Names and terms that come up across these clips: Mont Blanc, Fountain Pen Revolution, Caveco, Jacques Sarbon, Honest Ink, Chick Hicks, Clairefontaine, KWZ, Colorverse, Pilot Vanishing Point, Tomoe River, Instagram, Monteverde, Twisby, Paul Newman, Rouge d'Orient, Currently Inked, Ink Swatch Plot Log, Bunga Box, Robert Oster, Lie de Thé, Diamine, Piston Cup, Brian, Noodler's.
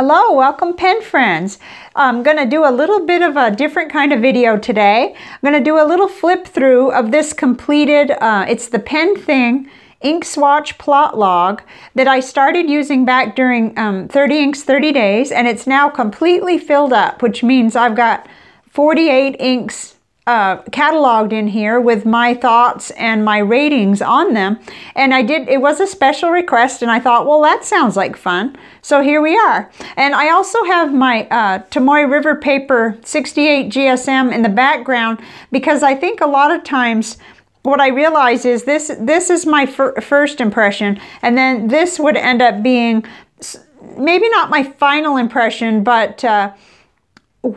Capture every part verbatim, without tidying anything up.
Hello, welcome pen friends. I'm going to do a little bit of a different kind of video today. I'm going to do a little flip through of this completed, uh, it's the Pen Thing ink swatch plot log that I started using back during um, thirty inks, thirty days, and it's now completely filled up, which means I've got forty-eight inks Uh, cataloged in here with my thoughts and my ratings on them. And I did, it was a special request, and I thought, well, that sounds like fun. So here we are. And I also have my uh, Tomoe River paper sixty-eight G S M in the background, because I think a lot of times what I realize is this, this is my fir- first impression, and then this would end up being maybe not my final impression, but uh,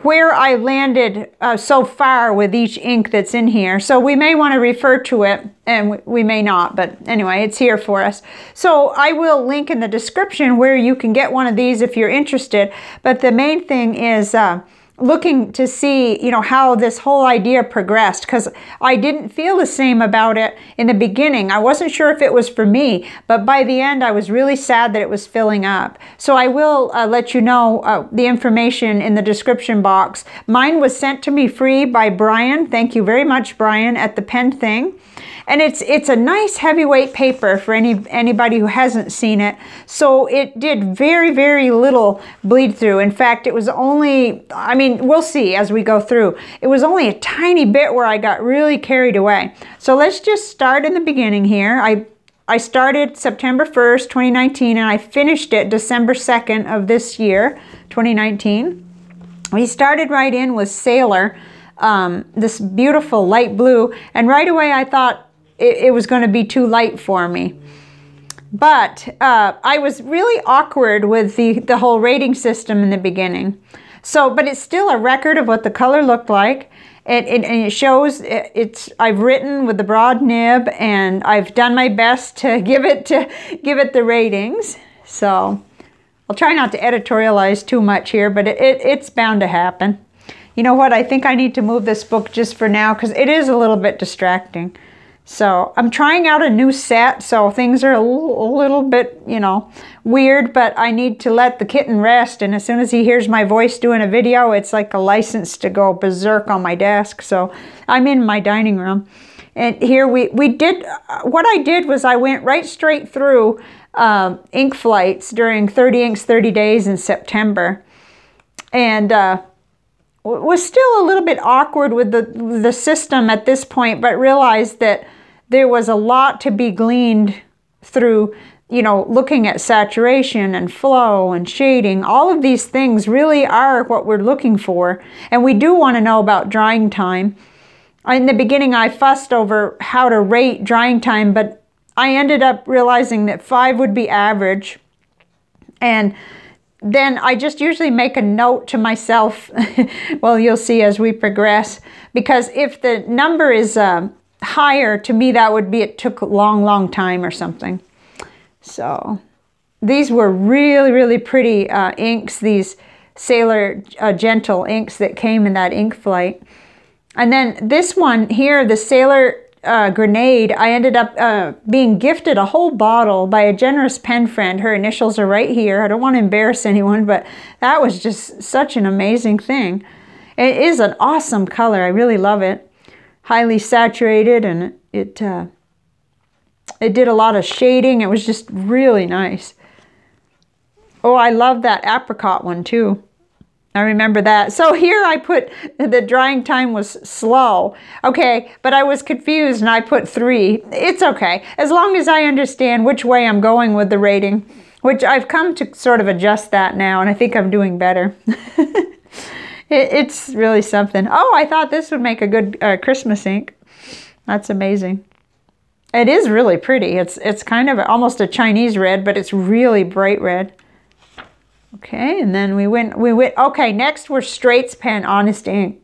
where I landed uh, so far with each ink that's in here. So we may want to refer to it, and we may not, but anyway, it's here for us. So I will link in the description where you can get one of these if you're interested. But the main thing is uh, looking to see, you know, how this whole idea progressed, because I didn't feel the same about it in the beginning. I wasn't sure if it was for me, but by the end, I was really sad that it was filling up. So I will uh, let you know uh, the information in the description box. Mine was sent to me free by Brian. Thank you very much, Brian, at the Pen Thing. And it's it's a nice heavyweight paper for any anybody who hasn't seen it. So it did very, very little bleed through. In fact, it was only, I mean, we'll see as we go through. It was only a tiny bit where I got really carried away. So let's just start in the beginning here. I, I started September first, twenty nineteen, and I finished it December second of this year, twenty nineteen. We started right in with Sailor, um, this beautiful light blue, and right away I thought it, it was going to be too light for me. But uh, I was really awkward with the, the whole rating system in the beginning. So, but it's still a record of what the color looked like. It, it, and it shows, it, it's, I've written with the broad nib, and I've done my best to give it, to give it the ratings. So I'll try not to editorialize too much here, but it, it, it's bound to happen. You know what? I think I need to move this book just for now, because it is a little bit distracting. So I'm trying out a new set, so things are a little bit, you know, weird, but I need to let the kitten rest. And as soon as he hears my voice doing a video, it's like a license to go berserk on my desk. So I'm in my dining room. And here we, we did, what I did was I went right straight through um, ink flights during thirty inks, thirty days in September. And uh, was still a little bit awkward with the, the system at this point, but realized that there was a lot to be gleaned through, you know, looking at saturation and flow and shading. All of these things really are what we're looking for. And we do want to know about drying time. In the beginning, I fussed over how to rate drying time, but I ended up realizing that five would be average. And then I just usually make a note to myself, well, you'll see as we progress, because if the number is uh, higher, to me that would be it took a long, long time or something. So these were really, really pretty uh, inks, these Sailor uh, Gentle inks that came in that ink flight. And then this one here, the Sailor Uh, Grenade, I ended up uh, being gifted a whole bottle by a generous pen friend. Her initials are right here. I don't want to embarrass anyone, but that was just such an amazing thing. It is an awesome color. I really love it. Highly saturated, and it uh, it did a lot of shading. It was just really nice. Oh, I love that apricot one too. I remember that. So here I put the drying time was slow. Okay, but I was confused and I put three. It's okay, as long as I understand which way I'm going with the rating, which I've come to sort of adjust that now, and I think I'm doing better. it, it's really something. Oh, I thought this would make a good uh, Christmas ink. That's amazing. It is really pretty. It's, it's kind of almost a Chinese red, but it's really bright red. Okay, and then we went, we went, okay, next were Straits Pen Honest Ink.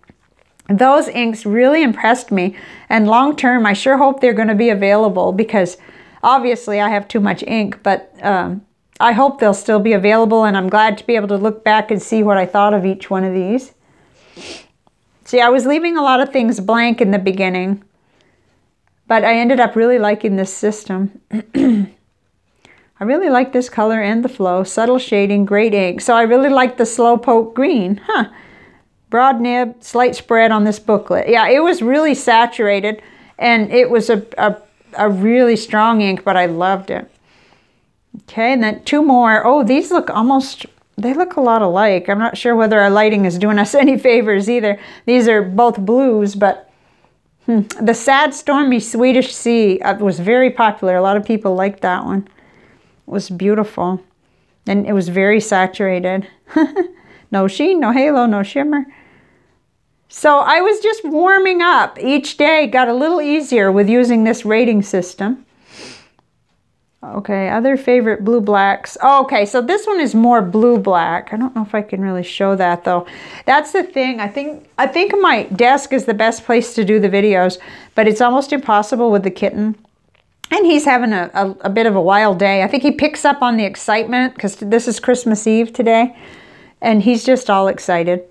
Those inks really impressed me, and long term, I sure hope they're going to be available, because obviously I have too much ink, but um, I hope they'll still be available, and I'm glad to be able to look back and see what I thought of each one of these. See, I was leaving a lot of things blank in the beginning, but I ended up really liking this system. I really like this color and the flow. Subtle shading, great ink. So I really like the Slowpoke Green. Huh. Broad nib, slight spread on this booklet. Yeah, it was really saturated, and it was a, a, a really strong ink, but I loved it. Okay, and then two more. Oh, these look almost, they look a lot alike. I'm not sure whether our lighting is doing us any favors either. These are both blues, but hmm. The Sad Stormy Swedish Sea was very popular. A lot of people liked that one. It was beautiful, and it was very saturated. No sheen, no halo, no shimmer. So I was just warming up. Each day got a little easier with using this rating system. Okay, other favorite blue blacks. Oh, okay, so this one is more blue black. I don't know if I can really show that though. That's the thing. I think I think my desk is the best place to do the videos, but it's almost impossible with the kitten. And he's having a, a, a bit of a wild day. I think he picks up on the excitement because this is Christmas Eve today. And he's just all excited.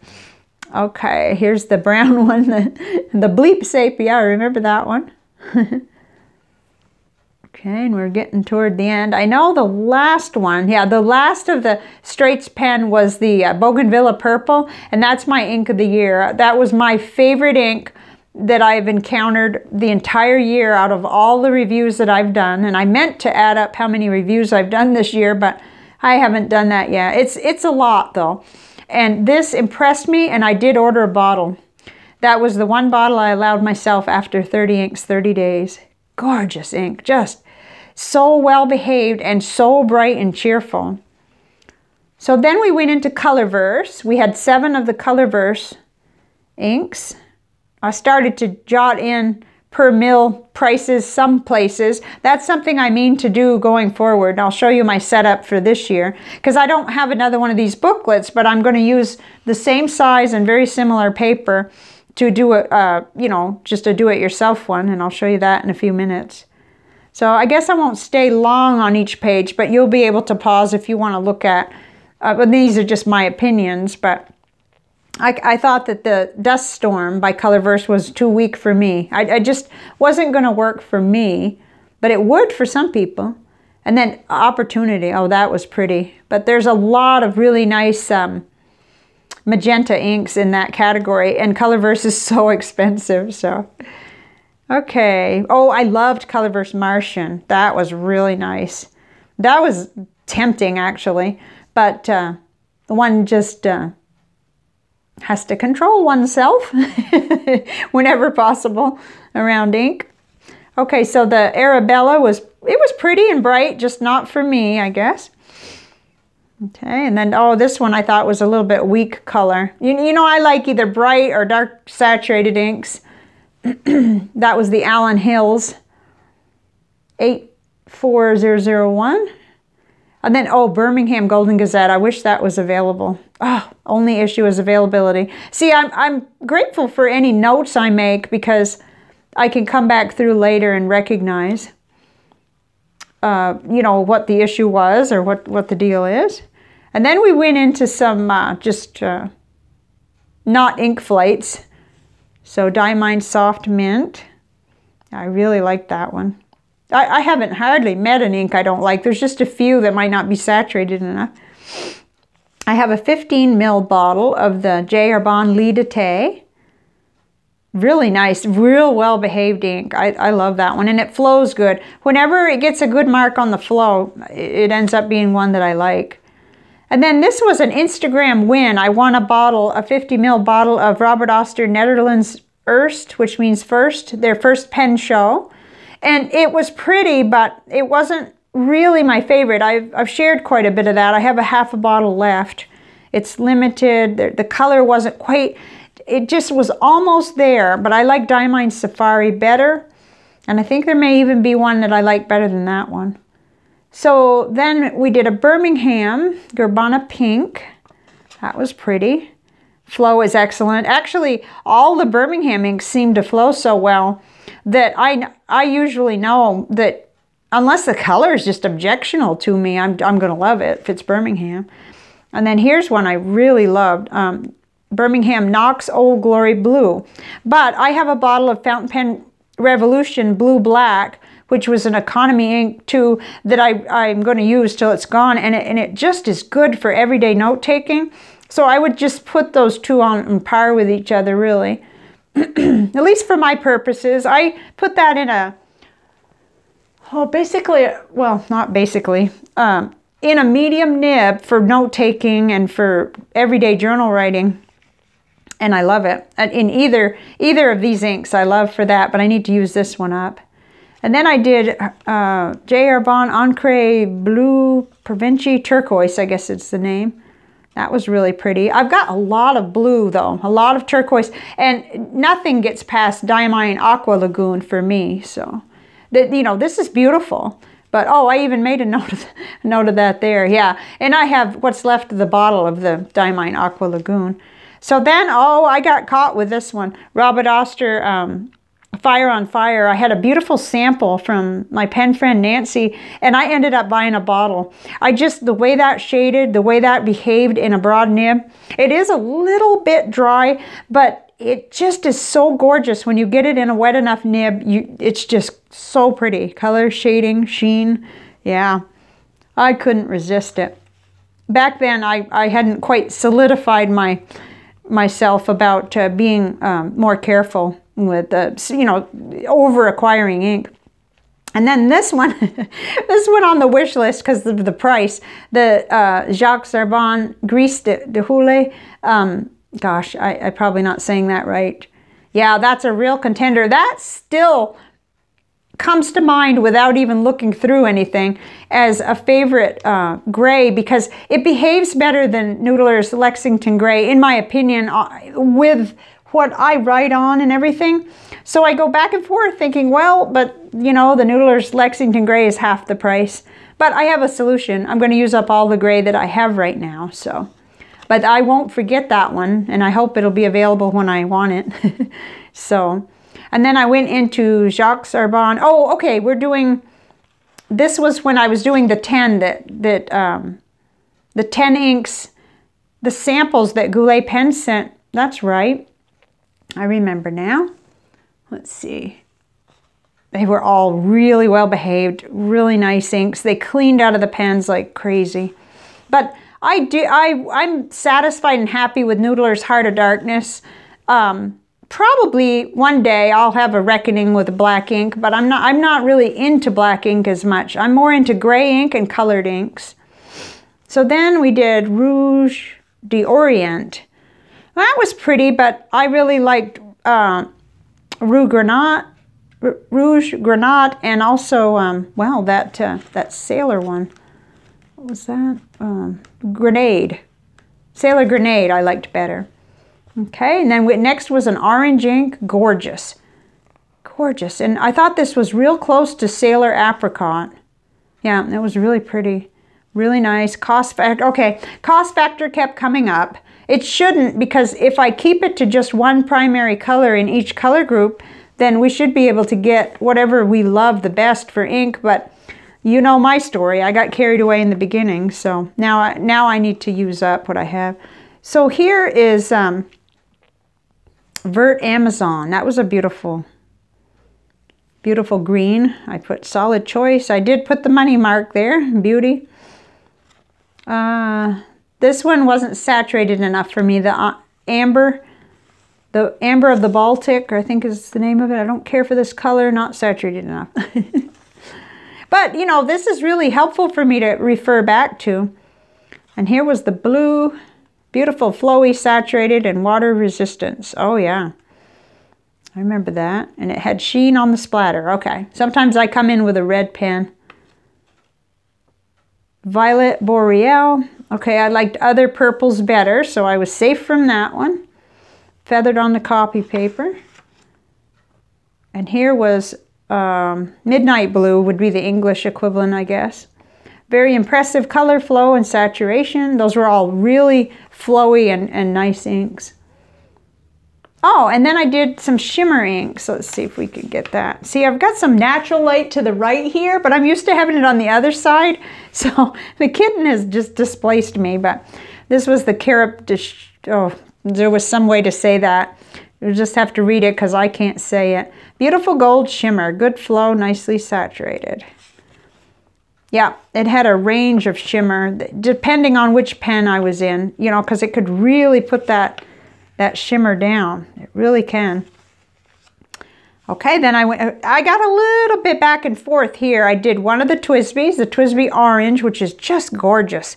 Okay, here's the brown one, the, the Bleep Sepia. I remember that one. Okay, and we're getting toward the end. I know the last one, yeah, the last of the Straits Pen was the uh, Bougainvillea Purple, and that's my ink of the year. That was my favorite ink that I've encountered the entire year out of all the reviews that I've done. And I meant to add up how many reviews I've done this year, but I haven't done that yet. It's it's a lot though. And this impressed me, and I did order a bottle. That was the one bottle I allowed myself after thirty inks, thirty days. Gorgeous ink, just so well behaved and so bright and cheerful. So then we went into Colorverse. We had seven of the Colorverse inks. I started to jot in per mil prices some places. That's something I mean to do going forward. I'll show you my setup for this year because I don't have another one of these booklets, but I'm going to use the same size and very similar paper to do a, uh, you know, just a do-it-yourself one, and I'll show you that in a few minutes. So I guess I won't stay long on each page, but you'll be able to pause if you want to look at, uh, but these are just my opinions, but I, I thought that the Dust Storm by Colorverse was too weak for me. I, I just wasn't going to work for me, but it would for some people. And then Opportunity, oh, that was pretty. But there's a lot of really nice um, magenta inks in that category, and Colorverse is so expensive, so. Okay, oh, I loved Colorverse Martian. That was really nice. That was tempting, actually, but uh, one just... Uh, has to control oneself whenever possible around ink. Okay, so the Arabella was, it was pretty and bright, just not for me, I guess. Okay, and then, oh, this one I thought was a little bit weak color. You, you know, I like either bright or dark saturated inks. That was the Allen Hills eight four zero zero one. And then, oh, Birmingham Golden Gazette. I wish that was available. Oh, only issue is availability. See, I'm, I'm grateful for any notes I make because I can come back through later and recognize, uh, you know, what the issue was or what, what the deal is. And then we went into some uh, just uh, not ink flights. So Diamine Soft Mint. I really like that one. I, I haven't hardly met an ink I don't like. There's just a few that might not be saturated enough. I have a fifteen mil bottle of the J. Herbin Lie de Thé. Really nice, real well-behaved ink. I, I love that one, and it flows good. Whenever it gets a good mark on the flow, it ends up being one that I like. And then this was an Instagram win. I won a bottle, a fifty mil bottle of Robert Oster Netherlands Eerst, which means first, their first pen show. And it was pretty, but it wasn't really my favorite. I've, I've shared quite a bit of that. I have a half a bottle left. It's limited. The, the color wasn't quite, it just was almost there, but I like Diamine Safari better. And I think there may even be one that I like better than that one. So then we did a Birmingham Gurbana Pink. That was pretty. Flow is excellent. Actually, all the Birmingham inks seem to flow so well that I, I usually know that unless the color is just objectional to me, I'm, I'm going to love it if it's Birmingham. And then here's one I really loved, um, Birmingham Knox Old Glory Blue. But I have a bottle of Fountain Pen Revolution Blue Black, which was an economy ink too that I, I'm going to use till it's gone. And it, and it just is good for everyday note taking. So I would just put those two on, on par with each other, really. At least for my purposes. I put that in a, oh, basically, well, not basically, um, in a medium nib for note taking and for everyday journal writing. And I love it. In either, either of these inks I love for that, but I need to use this one up. And then I did uh, J. Herbin Encre Blue Provinci Turquoise, I guess it's the name. That was really pretty. I've got a lot of blue though, a lot of turquoise, and nothing gets past Diamine Aqua Lagoon for me. So, that, you know, this is beautiful. But oh, I even made a note of, a note of that there. Yeah, and I have what's left of the bottle of the Diamine Aqua Lagoon. So then, oh, I got caught with this one, Robert Oster. Um, Fire on Fire. I had a beautiful sample from my pen friend Nancy, and I ended up buying a bottle. I just, the way that shaded, the way that behaved in a broad nib, it is a little bit dry, but it just is so gorgeous when you get it in a wet enough nib. You, it's just so pretty. Color, shading, sheen. Yeah, I couldn't resist it. Back then, I, I hadn't quite solidified my myself about uh, being um, more careful with, uh, you know, over acquiring ink. And then this one, this one on the wish list because of the price, the uh, Jacques Sarbon Gris de, de Goulet. Um, gosh, I, I'm probably not saying that right. Yeah, that's a real contender. That still comes to mind without even looking through anything as a favorite uh, gray, because it behaves better than Noodler's Lexington Gray, in my opinion, with what I write on and everything. So I go back and forth thinking, well, but you know, the Noodler's Lexington Gray is half the price, but I have a solution. I'm going to use up all the gray that I have right now. So, but I won't forget that one, and I hope it'll be available when I want it. So, and then I went into Jacques Arbonne. Oh, okay, we're doing, this was when I was doing the ten that, that um, the ten inks, the samples that Goulet Pens sent. That's right. I remember now. Let's see. They were all really well behaved, really nice inks. They cleaned out of the pens like crazy. But I do, I, I'm satisfied and happy with Noodler's Heart of Darkness. Um, Probably one day I'll have a reckoning with black ink, but I'm not, I'm not really into black ink as much. I'm more into gray ink and colored inks. So then we did Rouge d'Orient. That was pretty, but I really liked uh, Rouge Grenade, Rouge Grenade, and also, um, well, that, uh, that Sailor one. What was that? Um, Grenade. Sailor Grenade I liked better. Okay, and then we, next was an orange ink, gorgeous, gorgeous. And I thought this was real close to Sailor Apricot. Yeah, it was really pretty, really nice. Cost factor, okay, cost factor kept coming up. It shouldn't, because if I keep it to just one primary color in each color group, then we should be able to get whatever we love the best for ink, but you know my story. I got carried away in the beginning, so now I, now I need to use up what I have. So here is... Um, Vert Amazon. That was a beautiful, beautiful green. I put solid choice. I did put the money mark there. Beauty. Uh, this one wasn't saturated enough for me. The uh, amber, the amber of the Baltic, I think is the name of it. I don't care for this color. Not saturated enough. But, you know, this is really helpful for me to refer back to. And here was the blue. Beautiful, flowy, saturated, and water resistance. Oh, yeah. I remember that. And it had sheen on the splatter. Okay. Sometimes I come in with a red pen. Violet Boreal. Okay, I liked other purples better, so I was safe from that one. Feathered on the copy paper. And here was um, Midnight Blue, would be the English equivalent, I guess. Very impressive color flow and saturation. Those were all really flowy and, and nice inks. Oh, and then I did some shimmer inks. Let's see if we could get that. See, I've got some natural light to the right here, but I'm used to having it on the other side. So the kitten has just displaced me, but this was the Carib de... Oh, there was some way to say that. You'll just have to read it because I can't say it. Beautiful gold shimmer, good flow, nicely saturated. Yeah, it had a range of shimmer depending on which pen I was in, you know, because it could really put that, that shimmer down. It really can. Okay, then I went, I got a little bit back and forth here. I did one of the Twisbys, the Twisby Orange, which is just gorgeous.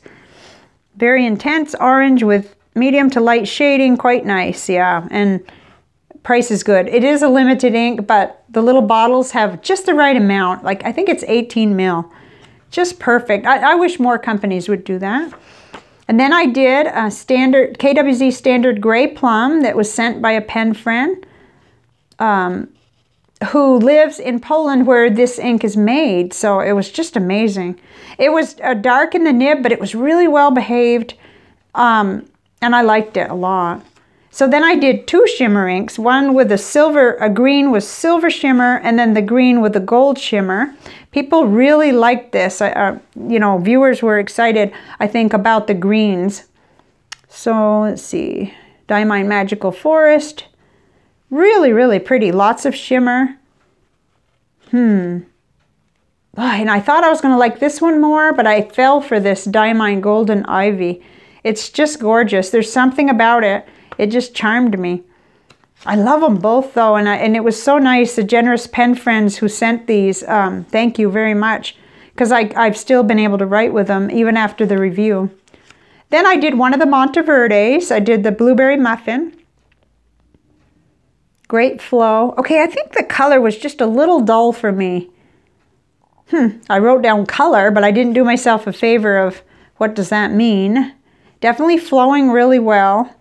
Very intense orange with medium to light shading, quite nice, yeah. And price is good. It is a limited ink, but the little bottles have just the right amount. Like, I think it's eighteen mil. Just perfect. I, I wish more companies would do that. And then I did a standard, K W Z standard gray plum that was sent by a pen friend um, who lives in Poland where this ink is made. So it was just amazing. It was uh, dark in the nib, but it was really well behaved. Um, and I liked it a lot. So then I did two shimmer inks, one with a silver, a green with silver shimmer, and then the green with a gold shimmer. People really liked this. I, uh, you know, viewers were excited, I think, about the greens. So let's see, Diamine Magical Forest. Really, really pretty, lots of shimmer. Hmm. Oh, and I thought I was gonna like this one more, but I fell for this Diamine Golden Ivy. It's just gorgeous, there's something about it. It just charmed me. I love them both though, and I, and it was so nice, the generous pen friends who sent these, um, thank you very much, because I've still been able to write with them even after the review. Then I did one of the Monteverdes. I did the Blueberry Muffin. Great flow. Okay, I think the color was just a little dull for me. Hmm, I wrote down color, but I didn't do myself a favor of what does that mean. Definitely flowing really well.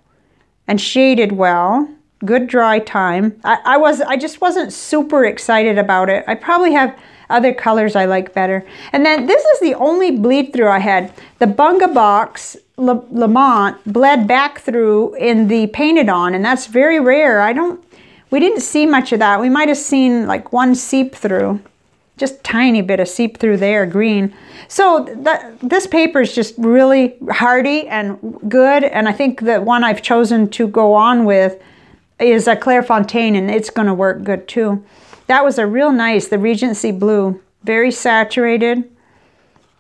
And shaded well, good dry time. I, I was, I just wasn't super excited about it. I probably have other colors I like better. And then this is the only bleed through I had. The Bunga Box Le, Lamont bled back through in the painted on, and that's very rare. I don't, we didn't see much of that. We might have seen like one seep through, just tiny bit of seep through there, green. So that, this paper is just really hardy and good, and I think the one I've chosen to go on with is a Clairefontaine, and it's gonna work good too. That was a real nice, the Regency Blue, very saturated.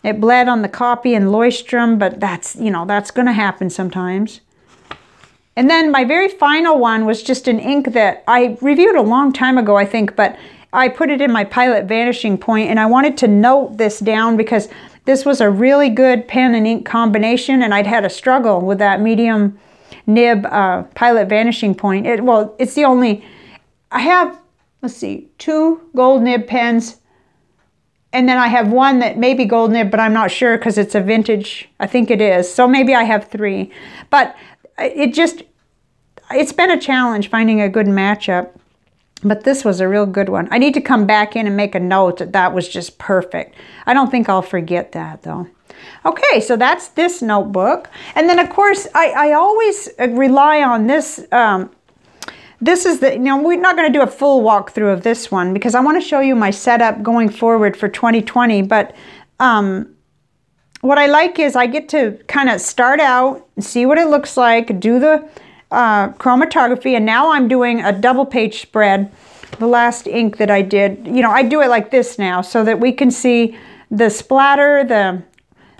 It bled on the copy and Leuchtturm, but that's, you know, that's gonna happen sometimes. And then my very final one was just an ink that I reviewed a long time ago, I think, but I put it in my Pilot Vanishing Point, and I wanted to note this down because this was a really good pen and ink combination, and I'd had a struggle with that medium nib uh, Pilot Vanishing Point. It, well, it's the only, I have, let's see, two gold nib pens, and then I have one that may be gold nib, but I'm not sure because it's a vintage, I think it is, so maybe I have three. But it just, it's been a challenge finding a good matchup. But this was a real good one. I need to come back in and make a note that that was just perfect. I don't think I'll forget that though. Okay, so that's this notebook. And then of course, I, I always rely on this. Um, this is the, you know, we're not gonna do a full walkthrough of this one because I wanna show you my setup going forward for twenty twenty. But um, what I like is I get to kind of start out and see what it looks like, do the Uh, chromatography, and now I'm doing a double page spread. The last ink that I did, you know, I do it like this now so that we can see the splatter, the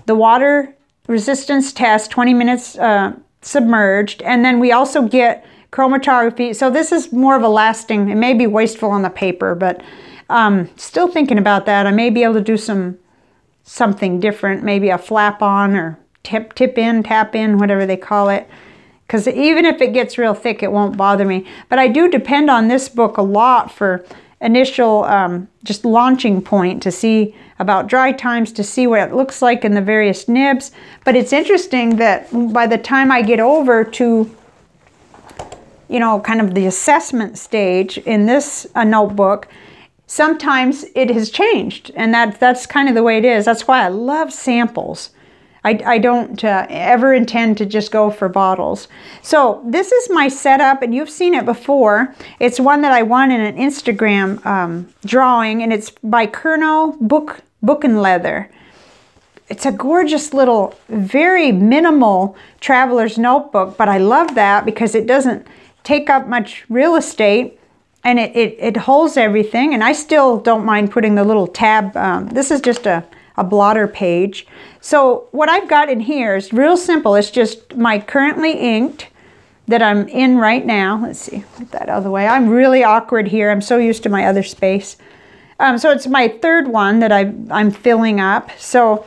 the water resistance test, twenty minutes uh, submerged, and then we also get chromatography. So this is more of a lasting, it may be wasteful on the paper, but um, still thinking about that. I may be able to do some something different, maybe a flap on or tip tip in, tap in, whatever they call it. Because even if it gets real thick, it won't bother me. But I do depend on this book a lot for initial um, just launching point to see about dry times, to see what it looks like in the various nibs. But it's interesting that by the time I get over to, you know, kind of the assessment stage in this uh, notebook, sometimes it has changed. And that, that's kind of the way it is. That's why I love samples. I, I don't uh, ever intend to just go for bottles. So this is my setup, and you've seen it before. It's one that I won in an Instagram um, drawing, and it's by Kurnow Book, Book and Leather. It's a gorgeous little, very minimal traveler's notebook, but I love that because it doesn't take up much real estate, and it, it, it holds everything. And I still don't mind putting the little tab. Um, this is just a, a blotter page. So what I've got in here is real simple. It's just my currently inked that I'm in right now. Let's see, put that out of the way. I'm really awkward here. I'm so used to my other space. Um, so it's my third one that I, I'm filling up. So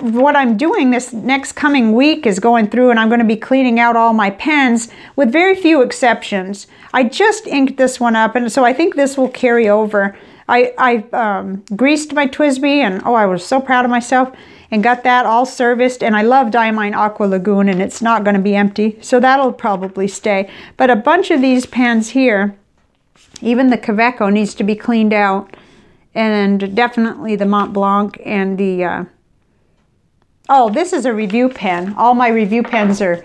what I'm doing this next coming week is going through, and I'm going to be cleaning out all my pens with very few exceptions. I just inked this one up, and so I think this will carry over. I, I um, greased my Twisby, and oh, I was so proud of myself, and got that all serviced, and I love Diamine Aqua Lagoon, and it's not going to be empty, so that'll probably stay. But a bunch of these pens here, even the Caveco needs to be cleaned out, and definitely the Mont Blanc and the... Uh, oh, this is a review pen. All my review pens are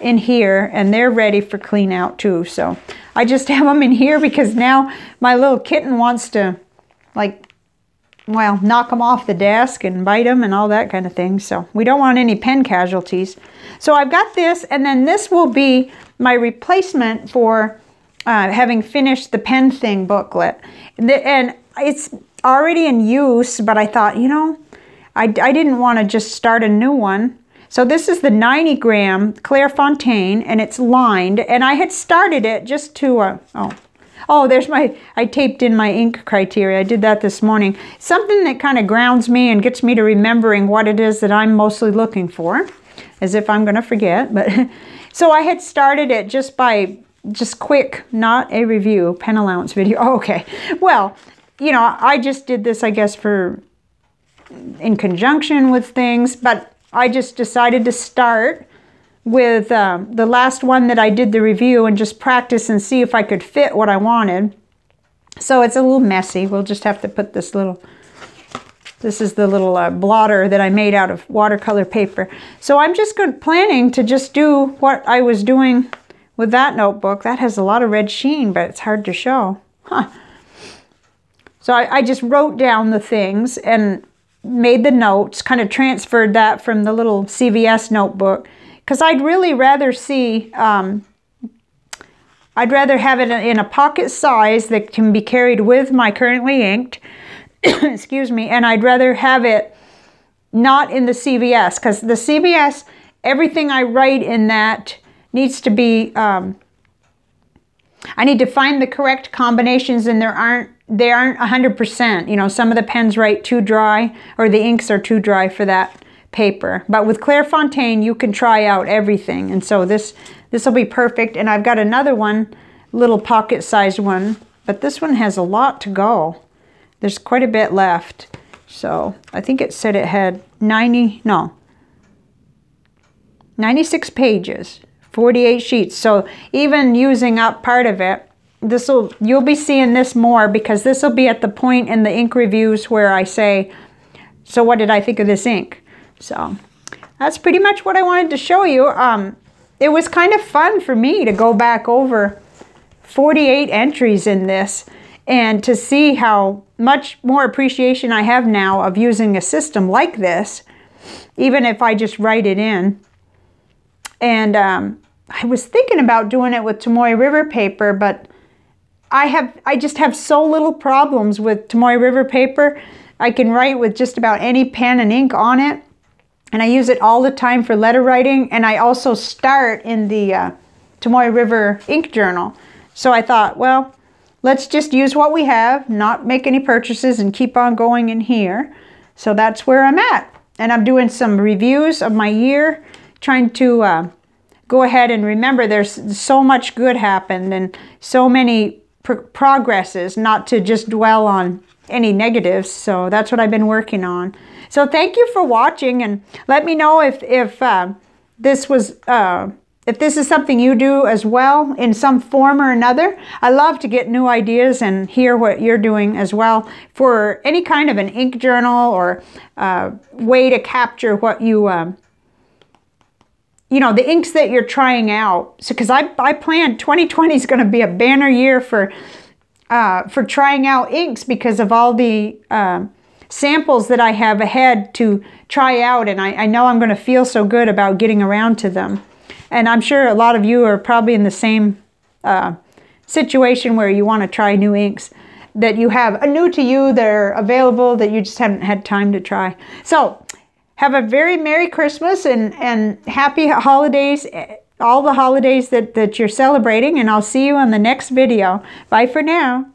in here, and they're ready for clean out too. So I just have them in here because now my little kitten wants to, like, well, knock them off the desk and bite them and all that kind of thing. So we don't want any pen casualties. So I've got this, and then this will be my replacement for uh, having finished the Pen Thing booklet. And it's already in use, but I thought, you know, I, I didn't want to just start a new one. So this is the ninety gram Clairefontaine, and it's lined, and I had started it just to, uh, oh, oh, there's my, I taped in my ink criteria. I did that this morning. Something that kind of grounds me and gets me to remembering what it is that I'm mostly looking for, as if I'm going to forget. But so I had started it just by, just quick, not a review, pen allowance video. Oh, okay. Well, you know, I just did this, I guess, for... in conjunction with things, but I just decided to start with um, the last one that I did the review and just practice and see if I could fit what I wanted. So it's a little messy. We'll just have to put this little, this is the little uh, blotter that I made out of watercolor paper. So I'm just good, planning to just do what I was doing with that notebook. That has a lot of red sheen, but it's hard to show. Huh. So I, I just wrote down the things and made the notes, kind of transferred that from the little C V S notebook, because I'd really rather see, um, I'd rather have it in a pocket size that can be carried with my currently inked, excuse me, and I'd rather have it not in the C V S, because the C V S, everything I write in that needs to be, um, I need to find the correct combinations, and there aren't They aren't one hundred percent. You know, some of the pens write too dry, or the inks are too dry for that paper. But with Clairefontaine, you can try out everything. And so this this will be perfect. And I've got another one, little pocket-sized one. But this one has a lot to go. There's quite a bit left. So I think it said it had ninety, no, ninety-six pages, forty-eight sheets. So even using up part of it, This will you'll be seeing this more, because this will be at the point in the ink reviews where I say, so what did I think of this ink? So that's pretty much what I wanted to show you. Um, it was kind of fun for me to go back over forty-eight entries in this and to see how much more appreciation I have now of using a system like this, even if I just write it in. And um, I was thinking about doing it with Tomoe River paper, but I have, I just have so little problems with Tomoe River paper. I can write with just about any pen and ink on it, and I use it all the time for letter writing, and I also start in the uh, Tomoe River ink journal. So I thought, well, let's just use what we have, not make any purchases, and keep on going in here. So that's where I'm at. And I'm doing some reviews of my year, trying to uh, go ahead and remember there's so much good happened and so many progresses, not to just dwell on any negatives. So that's what I've been working on. So thank you for watching, and let me know if if uh, this was uh, if this is something you do as well in some form or another. I love to get new ideas and hear what you're doing as well for any kind of an ink journal or uh, way to capture what you uh, you know, the inks that you're trying out. So, because I, I plan twenty twenty is going to be a banner year for, uh, for trying out inks, because of all the uh, samples that I have ahead to try out. And I, I know I'm going to feel so good about getting around to them. And I'm sure a lot of you are probably in the same uh, situation where you want to try new inks that you have new to you that are available that you just haven't had time to try. So have a very Merry Christmas and, and happy holidays, all the holidays that, that you're celebrating, and I'll see you on the next video. Bye for now.